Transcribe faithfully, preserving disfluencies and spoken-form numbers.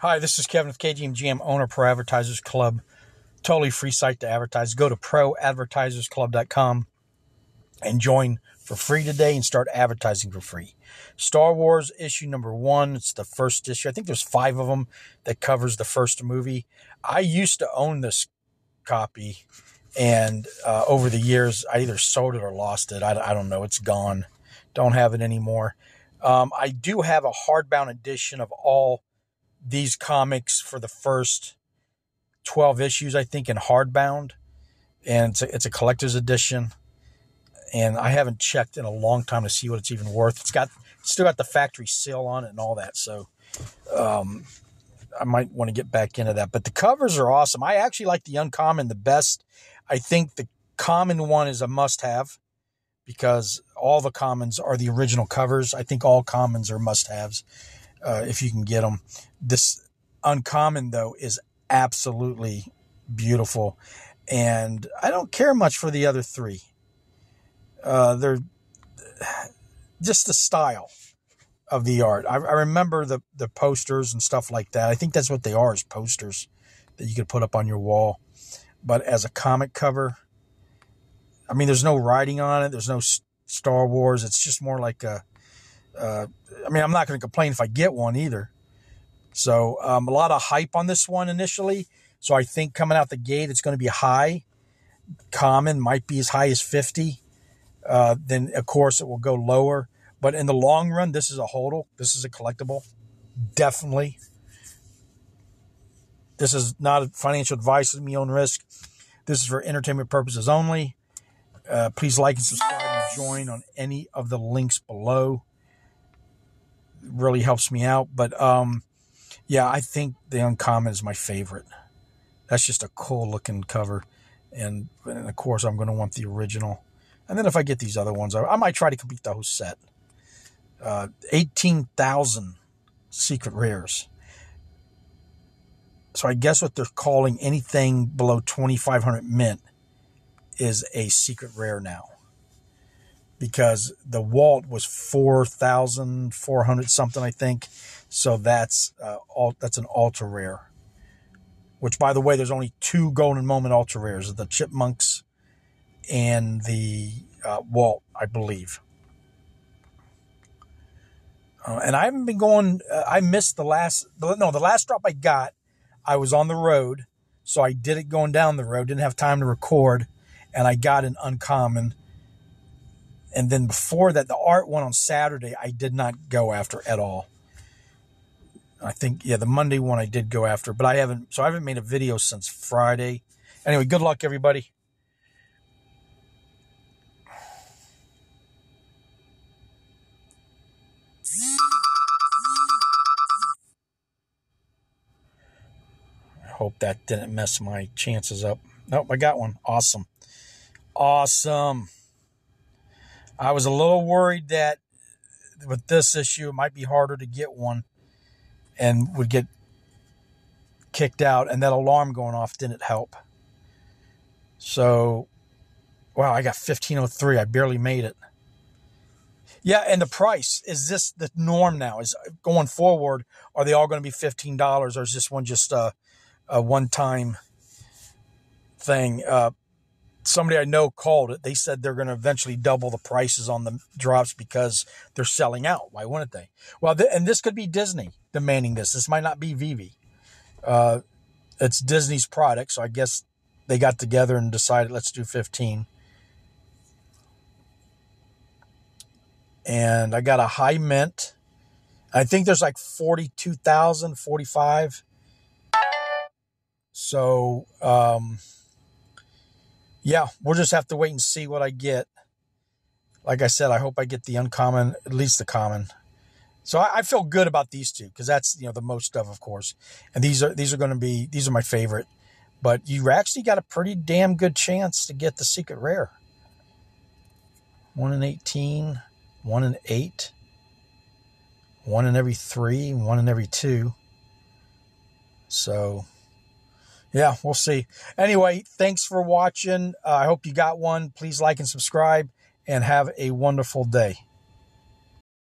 Hi, this is Kevin with K G M G M, owner of Pro Advertisers Club. Totally free site to advertise. Go to pro advertisers club dot com and join for free today and start advertising for free. Star Wars issue number one. It's the first issue. I think there's five of them that covers the first movie. I used to own this copy, and uh, over the years, I either sold it or lost it. I, I don't know. It's gone. Don't have it anymore. Um, I do have a hardbound edition of all these comics for the first twelve issues, I think, in hardbound, and it's a, it's a collector's edition, and I haven't checked in a long time to see what it's even worth. It's got it's still got the factory seal on it and all that, so um, I might want to get back into that. But the covers are awesome. I actually like the uncommon the best. I think the common one is a must-have because all the commons are the original covers. I think all commons are must-haves uh, if you can get them. This uncommon, though, is absolutely beautiful, and I don't care much for the other three. Uh, they're just the style of the art. I, I remember the the posters and stuff like that. I think that's what they are, is posters that you could put up on your wall. But as a comic cover, I mean, there's no writing on it. There's no S- Star Wars. It's just more like a. Uh, I mean, I'm not going to complain if I get one either. So um, a lot of hype on this one initially. So I think coming out the gate, it's going to be high. Common might be as high as fifty. Uh, then, of course, it will go lower. But in the long run, this is a hodl. This is a collectible. Definitely. This is not financial advice at my own risk. This is for entertainment purposes only. Uh, please like and subscribe and join on any of the links below. It really helps me out. But, um... yeah, I think the uncommon is my favorite. That's just a cool-looking cover. And, and, of course, I'm going to want the original. And then if I get these other ones, I, I might try to complete the whole set. Uh, eighteen thousand secret rares. So I guess what they're calling anything below twenty-five hundred mint is a secret rare now. Because the Walt was four thousand four hundred something, I think. So that's uh, all, that's an ultra rare. Which, by the way, there's only two Golden Moment ultra rares. The Chipmunks and the uh, Walt, I believe. Uh, and I haven't been going... Uh, I missed the last... No, the last drop I got, I was on the road. So I did it going down the road. Didn't have time to record. And I got an uncommon... And then before that, the art one on Saturday, I did not go after at all. I think, yeah, the Monday one I did go after. But I haven't, so I haven't made a video since Friday. Anyway, good luck, everybody. I hope that didn't mess my chances up. Nope, I got one. Awesome. Awesome. I was a little worried that with this issue, it might be harder to get one and would get kicked out. And that alarm going off didn't help. So, wow, I got fifteen oh three. I barely made it. Yeah, and the price, is this the norm now? Is going forward, are they all going to be fifteen dollars, or is this one just a, a one-time thing? Uh Somebody I know called it. They said they're going to eventually double the prices on the drops because they're selling out. Why wouldn't they? Well, th- and this could be Disney demanding this. This might not be Vevi. Uh, it's Disney's product, so I guess they got together and decided, let's do fifteen. And I got a high mint. I think there's like forty-two thousand, forty-five. So, um... yeah, we'll just have to wait and see what I get. Like I said, I hope I get the uncommon, at least the common. So I, I feel good about these two because that's, you know, the most of, of course. And these are these are going to be, these are my favorite. But you actually got a pretty damn good chance to get the secret rare. One in eighteen, one in eight, one in every three, one in every two. So... yeah, we'll see. Anyway, thanks for watching. Uh, I hope you got one. Please like and subscribe, and have a wonderful day.